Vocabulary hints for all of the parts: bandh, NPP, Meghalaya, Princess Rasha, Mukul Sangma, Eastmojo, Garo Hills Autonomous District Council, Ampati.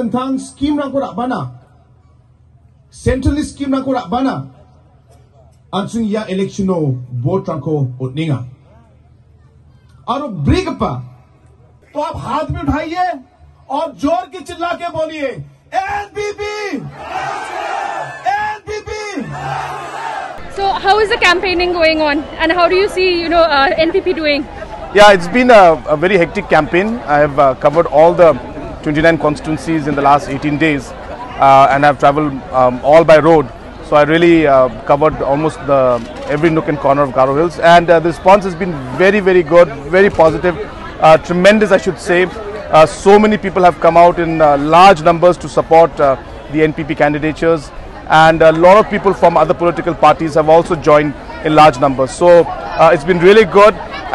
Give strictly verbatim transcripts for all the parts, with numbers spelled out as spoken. Tentang skim nak korak bana, centralist skim nak korak bana, ansung ya electiono vote rangko utninga. और ब्रिग पर तो आप हाथ में उठाइए और जोर की चिल्ला के बोलिए N P P! N P P! So how is the campaigning going on, and how do you see, you know, uh, N P P doing? Yeah, it's been a, a very hectic campaign. I have uh, covered all the twenty-nine constituencies in the last eighteen days, uh, and I've travelled um, all by road. So I really uh, covered almost the, every nook and corner of Garo Hills, and uh, the response has been very, very good, very positive, uh, tremendous, I should say. Uh, so many people have come out in uh, large numbers to support uh, the N P P candidatures, and a lot of people from other political parties have also joined in large numbers. So uh, it's been really good,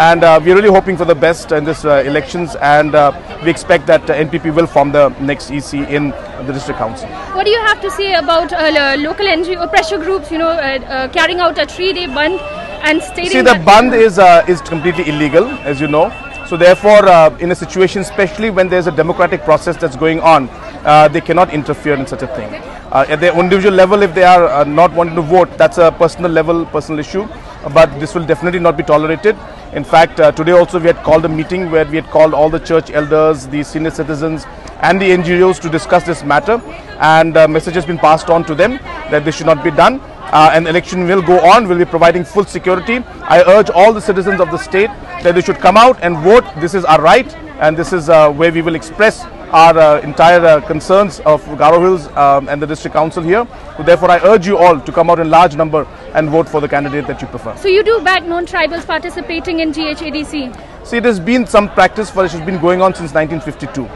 and uh, we're really hoping for the best in this uh, elections, and uh, we expect that uh, N P P will form the next E C in the district council. What do you have to say about uh, local N G O pressure groups, you know, uh, uh, carrying out a three-day band and stating? See, the band is uh, is completely illegal, as you know. So therefore, uh, in a situation, especially when there's a democratic process that's going on, uh, they cannot interfere in such a thing. Uh, at their individual level, if they are uh, not wanting to vote, that's a personal level, personal issue. But this will definitely not be tolerated. In fact, uh, today also we had called a meeting where we had called all the church elders, the senior citizens and the N G Os to discuss this matter. And uh, message has been passed on to them that this should not be done. Uh, an election will go on. We'll be providing full security. I urge all the citizens of the state that they should come out and vote. This is our right, and this is uh, where we will express our uh, entire uh, concerns of Garo Hills um, and the district council here. So therefore, I urge you all to come out in large number and vote for the candidate that you prefer. So you do back non-tribals participating in G H A D C? See, it has been some practice for it has been going on since nineteen fifty-two.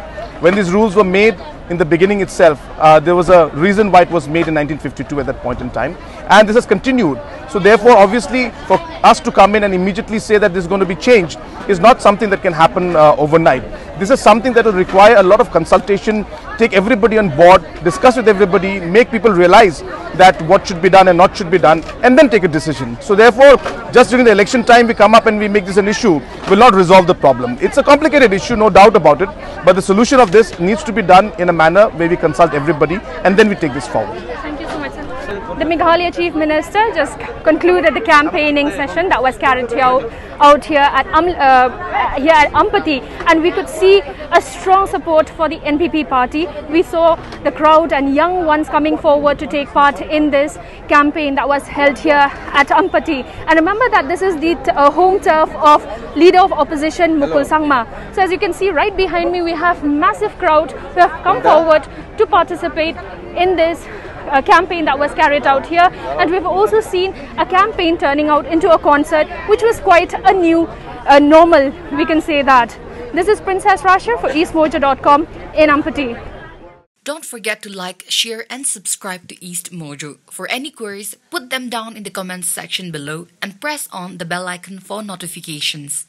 When these rules were made in the beginning itself, uh, there was a reason why it was made in nineteen fifty-two at that point in time, and this has continued. So therefore, obviously, for us to come in and immediately say that this is going to be changed is not something that can happen uh, overnight. This is something that will require a lot of consultation, take everybody on board, discuss with everybody, make people realize that what should be done and not should be done, and then take a decision. So therefore, just during the election time, we come up and we make this an issue, will not resolve the problem. It's a complicated issue, no doubt about it, but the solution of this needs to be done in a manner where we consult everybody, and then we take this forward. Thank you so much, sir. The Meghalaya Chief Minister just concluded the campaigning session that was carried out, out here at um, uh, here at Ampati, and we could see a strong support for the N P P party. We saw the crowd and young ones coming forward to take part in this campaign that was held here at Ampati. And remember that this is the uh, home turf of leader of opposition Mukul Sangma. So as you can see right behind me, we have massive crowd who have come forward to participate in this a campaign that was carried out here, and we've also seen a campaign turning out into a concert, which was quite a new uh, normal, we can say that. This is Princess Rasha for Eastmojo dot com in Ampati. Don't forget to like, share and subscribe to Eastmojo. For any queries, put them down in the comments section below and press on the bell icon for notifications.